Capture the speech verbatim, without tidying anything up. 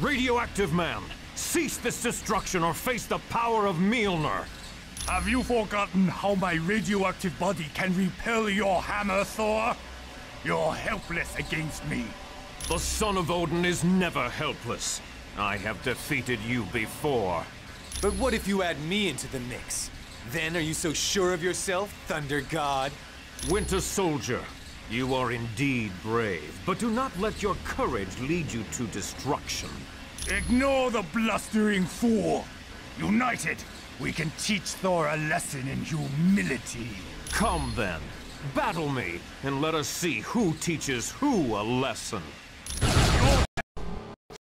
Radioactive Man, cease this destruction or face the power of Mjolnir. Have you forgotten how my radioactive body can repel your hammer, Thor? You're helpless against me. The son of Odin is never helpless. I have defeated you before. But what if you add me into the mix? Then are you so sure of yourself, Thunder God? Winter Soldier, you are indeed brave, but do not let your courage lead you to destruction. Ignore the blustering fool. United, we can teach Thor a lesson in humility. Come then, battle me, and let us see who teaches who a lesson.